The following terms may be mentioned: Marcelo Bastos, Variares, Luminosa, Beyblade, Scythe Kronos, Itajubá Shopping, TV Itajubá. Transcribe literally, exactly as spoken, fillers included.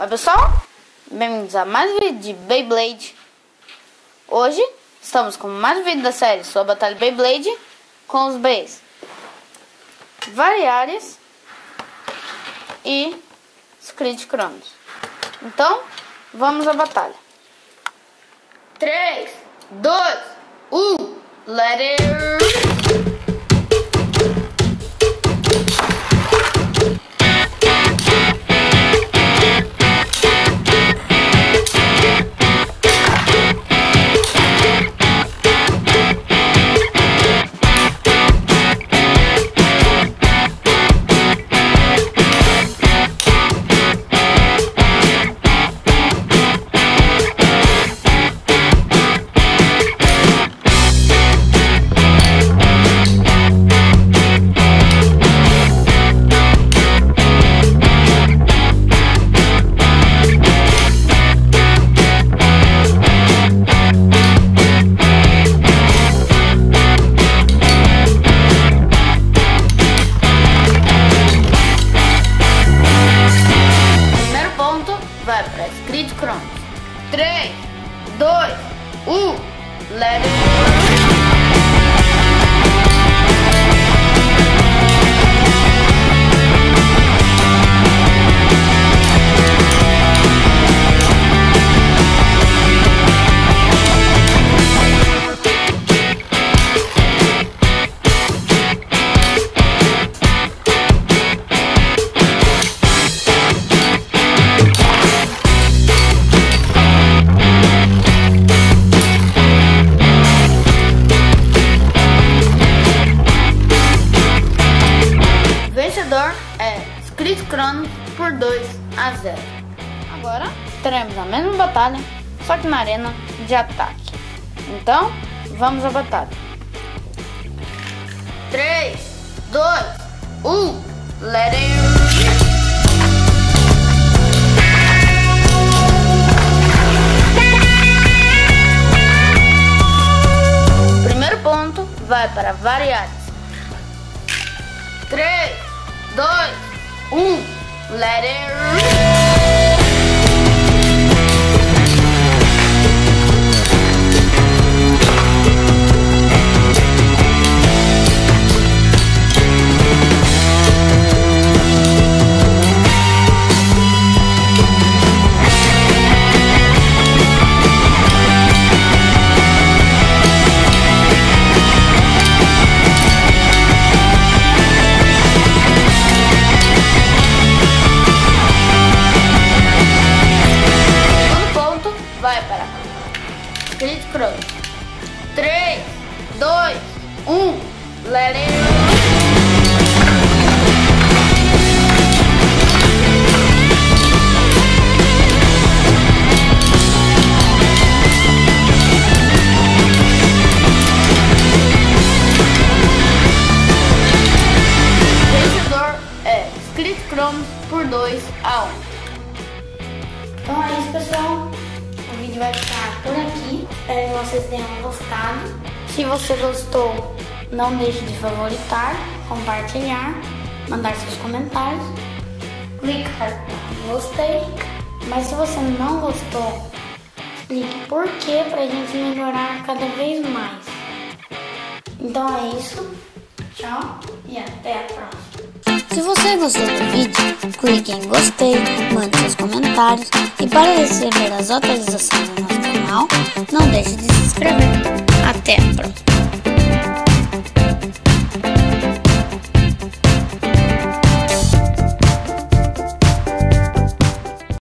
Oi pessoal, bem-vindos a mais um vídeo de Beyblade. Hoje estamos com mais um vídeo da série sobre a batalha Beyblade com os Bs Variares e Scythe Kronos. Então vamos à batalha. Três, dois, um, let it... três, dois, um, let it go! Scythe Kronos por dois a zero. Agora teremos a mesma batalha, só que na arena de ataque. Então vamos à batalha. Três, dois, um, let it go! Primeiro ponto vai para Variares. Três, dois, um, let it rip. três, dois, um, let it go! O vencedor é Scythe Kronos por dois a um. Então é isso, pessoal. O vídeo vai ficar por aqui. Espero que vocês tenham gostado. Se você gostou, não deixe de favoritar, compartilhar, mandar seus comentários, clicar em gostei. Mas se você não gostou, explique por quê para a gente melhorar cada vez mais. Então é isso. Tchau e até a próxima. Se você gostou do vídeo, clique em gostei, mande seus comentários e para receber as atualizações do nosso canal, não deixe de se inscrever.